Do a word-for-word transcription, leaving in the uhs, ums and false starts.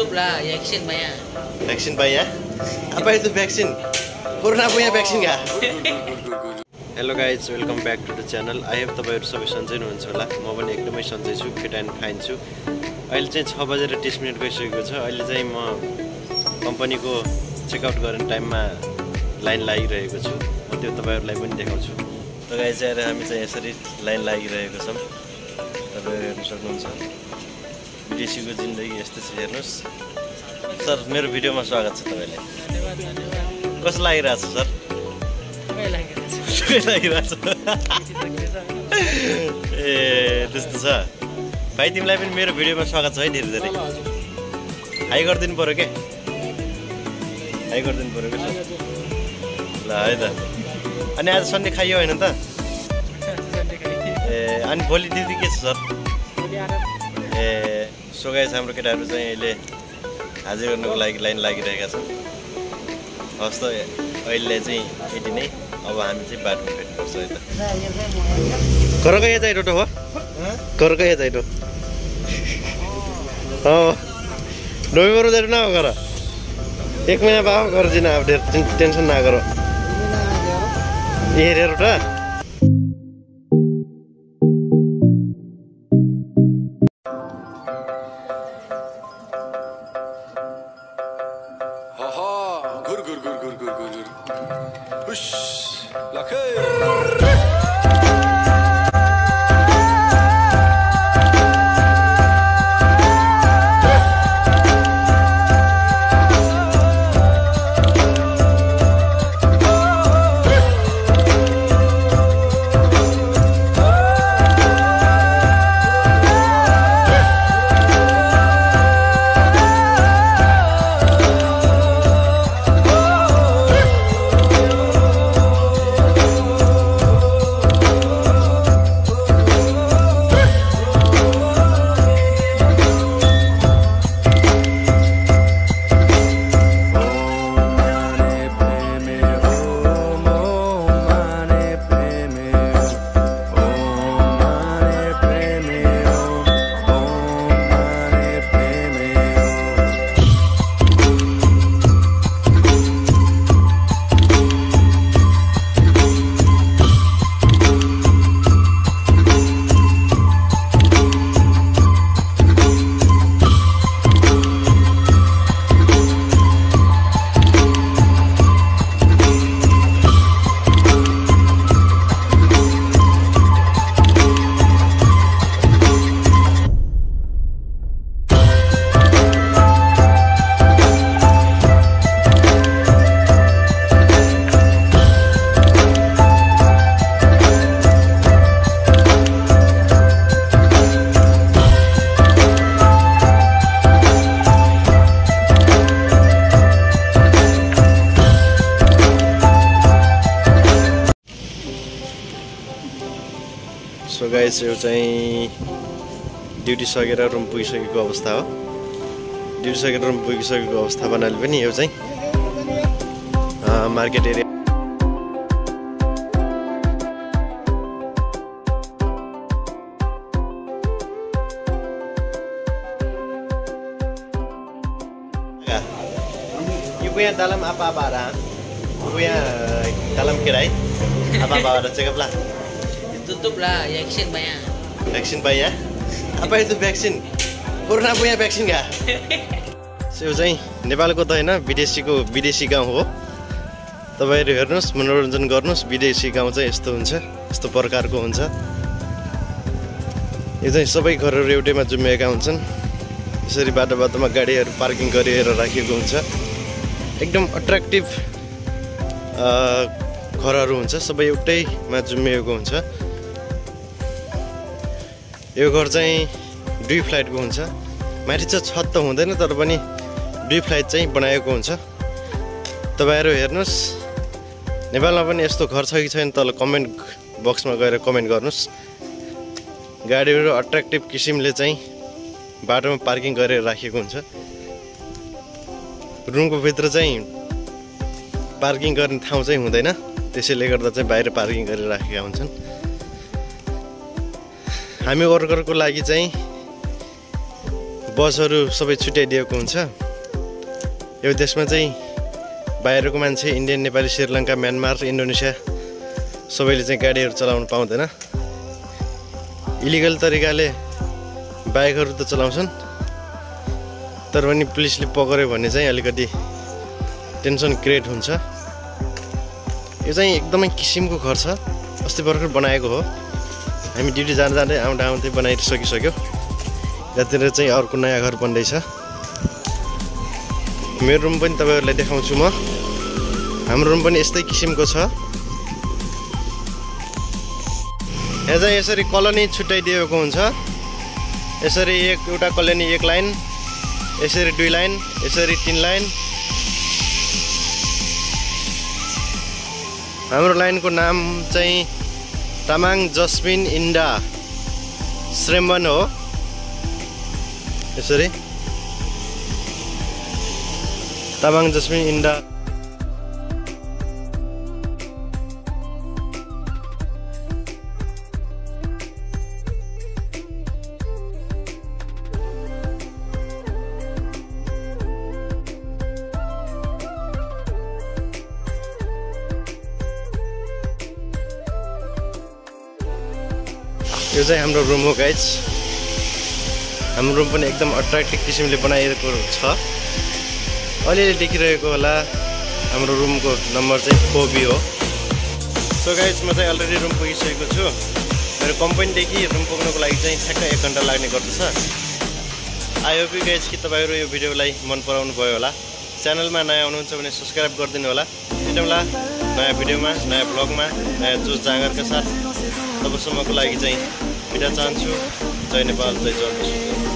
tutup lah, ya vaksin banyak. Vaksin banyak? Apa itu vaksin? Corona punya vaksin nggak? Hello guys, welcome back to the channel. I have tapai sabai sanjai huनुहुन्छ होला. म पनि एकदमै सन्चै छु, fit and fine छु. अहिले चाहिँ छ बजेर तीस मिनेट गइसकेको छ. अहिले चाहिँ म कम्पनीको चेकआउट गर्ने टाइममा लाइन लागिरहेको छु. म त्यो तपाईहरुलाई पनि देखाउँछु. त गाइस यार हामी चाहिँ यसरी लाइन लागिरहेको छौं. तपाईहरु हेर्न सक्नुहुन्छ. विदेशीको जिन्दगी यस्तो छ हेर्नुस्. सर मेरो भिडियोमा स्वागत छ तपाईलाई. धन्यवाद धन्यवाद. कस्तो लागिरहेछ सर? सबै लागिरहेछ. सबै लागिरहेछ. ए त्यस्तो छ. भाइ तिमीलाई पनि मेरो भिडियोमा स्वागत छ है धेरै धेरै. हाई गर्दिनु पर्यो के? हाई गर्दिनु पर्यो के सर? है त अनि आज सन्डे खाइयो हैन त? सन्डे खाइयो. ए अनि भोलि दिदी के छ सर? भोलि आराम. ए सो गाइस हाम्रो केटाहरु चाहिँ अहिले हाजिर गर्नको लागि लाइन लागिरहेका छन्. हस् त अहिले चाहिँ यति नै. अब हामी चाहिँ बाटोमा भेट्नुपर्छ है त. करको या जाइरो त हो? ह? करको या जाइरो. हो. नोभेम्बर जाइरो न हो घर. एक महिना बाबु घर जिन अब टेन्सन नगर. ये रे रोटा हा हा घुर घुर घुर घुर घुर घुर हुश लखे सो गाइस यो चाहिँ ड्युटी सकेर रुम पुगिसकेको अवस्था हो. ड्युटी सकेर रुम पुगिसकेको अवस्था बनाले पनि यो चाहिँ मार्केट एरिया. यो पुया दालम आपा बारा पुया दालम केराई आपा बारा चेकअप ला tutup lah, vaksin banyak. Vaksin banyak? Apa itu vaksin? Corona punya vaksin nggak? So चाहिँ नेपालको त हैन विदेशीको विदेशी गाउँ हो. तपाईहरु हेर्नुस्, मनोरञ्जन गर्नुस्. विदेशी गाउँ चाहिँ यस्तो हुन्छ, यस्तो प्रकारको हुन्छ. यो चाहिँ सबै घरहरु एउटैमा जुमेका हुन्छन्. यसरी बाटोबाटोमा गाडीहरु पार्किङ गरेर राखेको हुन्छ. एकदम अट्र्याक्टिभ घरहरु हुन्छ, सबै एउटैमा जुमेको हुन्छ. यो घर चाहिँ दुई फ्लाइटको हुन्छ. माथि चाहिँ छत त हुँदैन तर पनि दुई फ्लाइट चाहिँ बनाएको हुन्छ. तपाईहरु हेर्नुस्, नेपालमा पनि यस्तो घर छ कि छैन तल कमेन्ट बक्समा गएर कमेन्ट गर्नुस्. गाडीहरु अट्र्याक्टिभ किसिमले चाहिँ बाटोमा पार्किङ गरेर राखेको हुन्छ. रुमको भित्र चाहिँ पार्किङ गर्ने ठाउँ चाहिँ हुँदैन, त्यसैले गर्दा चाहिँ बाहिर पार्किङ गरेर राखेका हुन्छन्. हामी वर्करको लागि चाहिँ बसहरु सबै छुट्याइदिएको हुन्छ। यो देशमा चाहिँ बाहिरको मान्छे Indian, Nepali, Sri Lanka, Myanmar, Indonesia सबैले चाहिँ गाडीहरु चलाउन पाउँदैन। इलिगल तरिकाले बाइकहरु त चलाउँछन्, तर पनि पुलिसले पकर्यो भने चाहिँ अलिकति टेन्सन क्रिएट हुन्छ। यो चाहिँ एकदमै किसिमको घर छ, अस्ति भर्खर बनाएको हो। हामी ड्युटी जान जाँदै आउँदा आउँदै बनाइसकिसक्यो। यहाँतिर चाहिँ अर्को नयाँ घर बन्दैछ। मेरो रुम पनि तपाईहरुलाई देखाउँछु म। हाम्रो रुम पनि यस्तै किसिमको छ। यहाँ चाहिँ यसरी कलोनी छुट्याइदिएको हुन्छ। यसरी एक एउटा कलोनी एक लाइन, यसरी दुई लाइन, यसरी तीन लाइन। हाम्रो लाइनको नाम चाहिँ तामाङ जस्मिन इन्डा श्रेमन हो। यसरी तामाङ जस्मिन इन्डा यो चाहिँ हाम्रो रुम हो गाइज। हाम्रो रुम पनि एकदम अट्र्याक्टिभ किसिमले बनाइएको छ। अलिअलि देखिरहेको होला। हाम्रो रुमको नम्बर चाहिँ फोबी हो। सो गाइज, म चाहिँ अलरेडी रुम पुगिसकेको छु। मेरो कम्पनीदेखि रुम पुग्नुको लागि चाहिँ ठ्याक्क एक घन्टा लाग्ने गर्दछ। आई होप यु गाइज कि तपाईँहरू यो भिडियोलाई मन पराउनु भयो होला। च्यानलमा नयाँ आउनुहुन्छ भने सब्सक्राइब गरिदिनु होला। भेटौँला नयाँ भिडियोमा, नयाँ ब्लगमा, नयाँ जोस जाँगरका साथ। तबसम्मको लागि चाहिँ बिदा चाहन्छु। जय नेपाल, जय जोस।